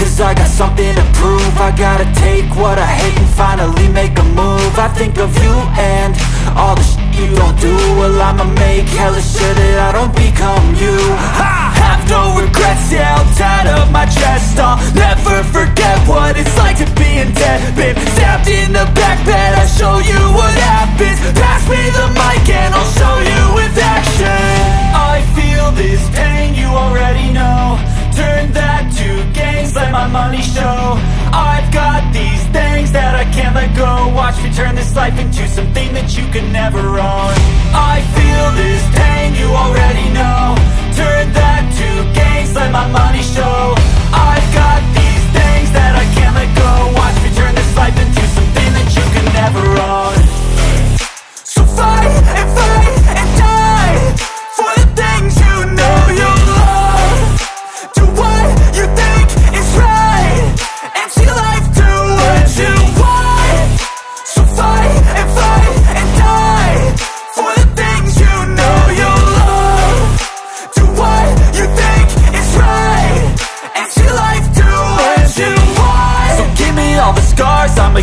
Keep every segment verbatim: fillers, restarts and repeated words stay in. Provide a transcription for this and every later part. cause I got something to prove. I gotta take what I hate and finally make a move. I think of you and all the shit you don't do. Well, I'ma make hella sure that I don't become you. I have no regrets, yeah, I'll tie up my chest. I'll never forget what it's like to be in debt. Been stabbed in the back bed, I'll show you what happens. Pass me the mic and I'll show you with action. I feel this pain, you already know. Turn that to gains, let my money show. I've got these things that I can't let go. Watch me turn this life into something that you can never own. I feel this pain, you already know. Turn that to gains, let my money show. I've got these things that I can't let go. Watch me turn this life into something that you can never own. So fight and fight and die for the things you know you love. Do what you think is right and see life do what you want. So fight and fight and die for the things you know you love. Do what you think is right and see life do what you want. So give me all the scars, I'm a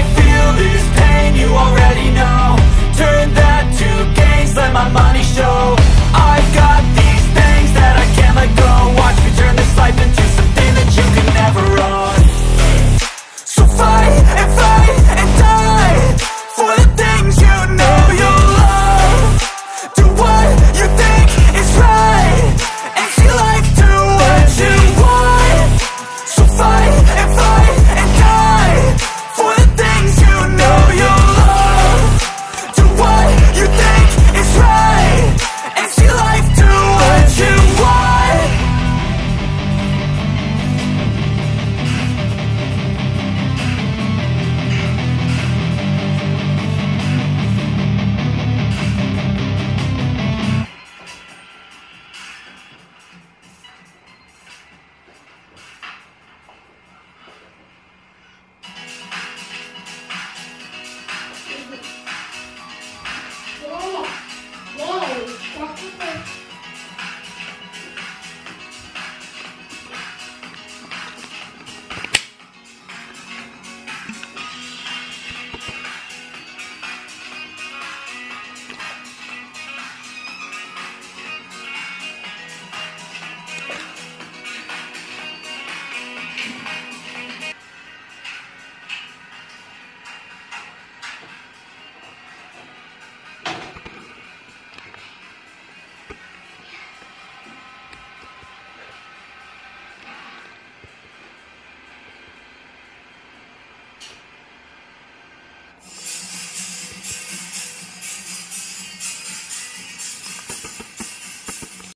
feel this pain, you already know. Turn that to gains, let my money show.